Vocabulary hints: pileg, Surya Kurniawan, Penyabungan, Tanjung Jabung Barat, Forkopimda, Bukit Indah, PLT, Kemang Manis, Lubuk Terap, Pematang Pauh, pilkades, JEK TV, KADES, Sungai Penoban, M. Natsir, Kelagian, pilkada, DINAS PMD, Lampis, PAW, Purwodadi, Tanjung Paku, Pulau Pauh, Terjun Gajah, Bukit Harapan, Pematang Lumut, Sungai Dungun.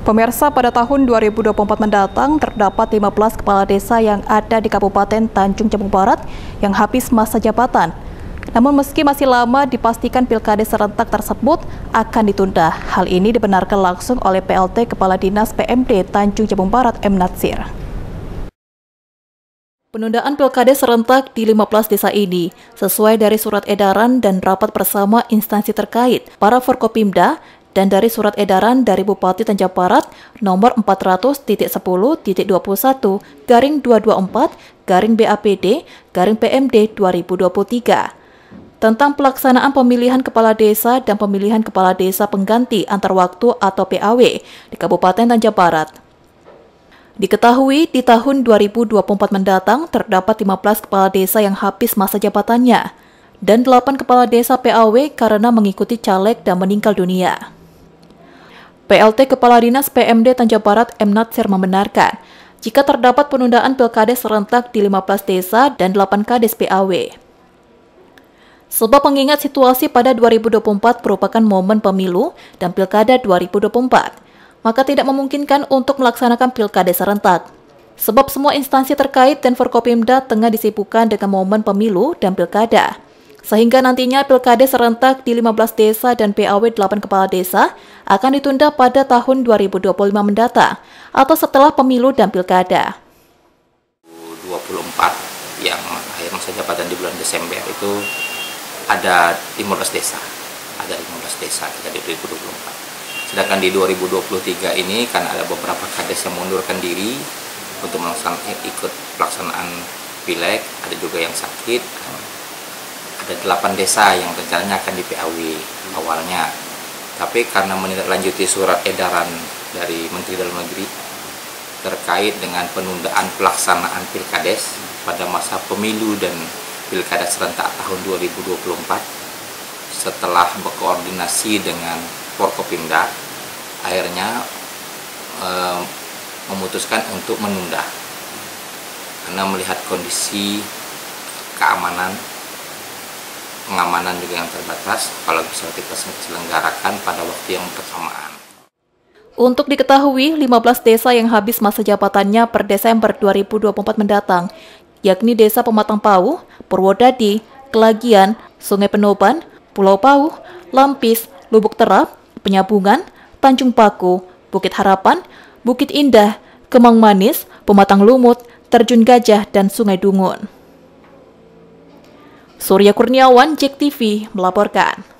Pemirsa, pada tahun 2024 mendatang terdapat 15 kepala desa yang ada di Kabupaten Tanjung Jabung Barat yang habis masa jabatan. Namun meski masih lama, dipastikan pilkada serentak tersebut akan ditunda. Hal ini dibenarkan langsung oleh PLT Kepala Dinas PMD Tanjung Jabung Barat M. Natsir. Penundaan pilkada serentak di 15 desa ini sesuai dari surat edaran dan rapat bersama instansi terkait para Forkopimda dan dari surat edaran dari Bupati Tanjung Barat nomor 400.10.21/224/BAPD/PMD 2023. Tentang pelaksanaan pemilihan kepala desa dan pemilihan kepala desa pengganti antar waktu atau PAW di Kabupaten Tanjung Barat. Diketahui di tahun 2024 mendatang terdapat 15 kepala desa yang habis masa jabatannya dan 8 kepala desa PAW karena mengikuti caleg dan meninggal dunia. PLT Kepala Dinas PMD Tanjung Barat M. Natsir membenarkan jika terdapat penundaan pilkades serentak di 15 desa dan 8 kades PAW. Sebab mengingat situasi pada 2024 merupakan momen pemilu dan pilkada 2024, maka tidak memungkinkan untuk melaksanakan pilkada serentak. Sebab semua instansi terkait dan Forkopimda tengah disibukkan dengan momen pemilu dan pilkada. Sehingga nantinya pilkada serentak di 15 desa dan PAW 8 kepala desa akan ditunda pada tahun 2025 mendatang atau setelah pemilu dan pilkada. 24 yang akhir masa jabatan di bulan Desember itu ada 15 desa, kita di 2024. Sedangkan di 2023 ini kan ada beberapa kades yang mengundurkan diri untuk melaksanakan ikut pelaksanaan pileg, ada juga yang sakit, ada 8 desa yang rencananya akan di PAW awalnya. Tapi karena menindaklanjuti surat edaran dari Menteri Dalam Negeri terkait dengan penundaan pelaksanaan pilkades pada masa pemilu dan pilkada serentak tahun 2024 setelah berkoordinasi dengan Forkopimda akhirnya memutuskan untuk menunda karena melihat kondisi pengamanan juga yang terbatas kalau bisa kita selenggarakan pada waktu yang bersamaan. Untuk diketahui, 15 desa yang habis masa jabatannya per Desember 2024 mendatang yakni Desa Pematang Pauh, Purwodadi, Kelagian, Sungai Penoban, Pulau Pauh, Lampis, Lubuk Terap, Penyabungan, Tanjung Paku, Bukit Harapan, Bukit Indah, Kemang Manis, Pematang Lumut, Terjun Gajah, dan Sungai Dungun. Surya Kurniawan, JEK TV, melaporkan.